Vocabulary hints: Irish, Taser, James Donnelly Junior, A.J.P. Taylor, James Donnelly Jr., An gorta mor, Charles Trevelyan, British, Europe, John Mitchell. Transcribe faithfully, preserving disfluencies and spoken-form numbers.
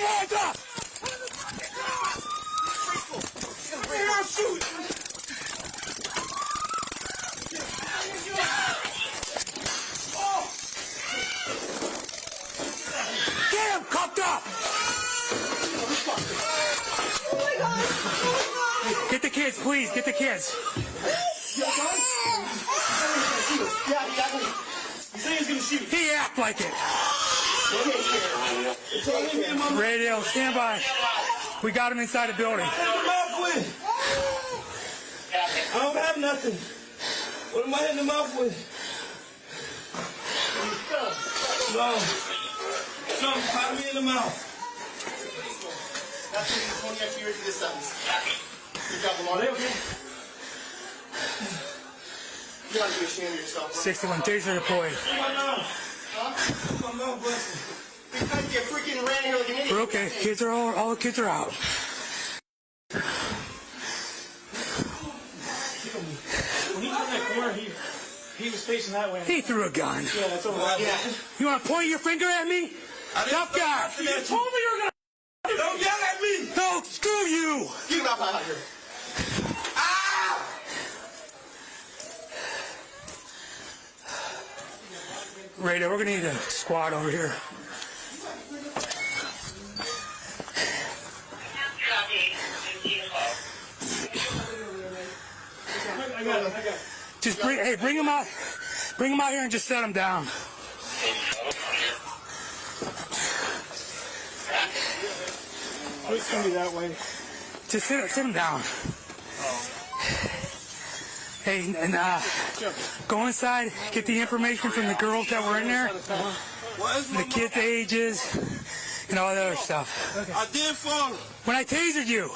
your hands up! Here, I'll shoot! Oh! Get him cuffed up! Oh my God! Oh my God! Get the kids, please, get the kids! You say he's gonna shoot. He act like it. Radio, stand by. We got him inside the building. I don't have nothing. What am I hitting him off with? No. No, pop me in the mouth. That's what you're going to get you into this sentence. You got them all there, okay? You gotta be ashamed of yourself. sixty-one Taser deployed. We're okay. Kids are all, all the kids are out. When he was in that corner, he, he was facing that way. He threw a gun. Yeah, that's all right. Yeah. You wanna point your finger at me? Tough guy. You told me you were gonna. Don't yell at me. No, screw you. Get up out of here. Radio, we're gonna need a squad over here. I got him, I got him. Just bring, hey, bring him out, bring him out here and just set him down. Oh, it's gonna be that way. Just sit, sit him down. Hey, and uh, go inside, get the information from the girls that were in there, the kids' ages, and all that other stuff. I did fall. When I tasered you.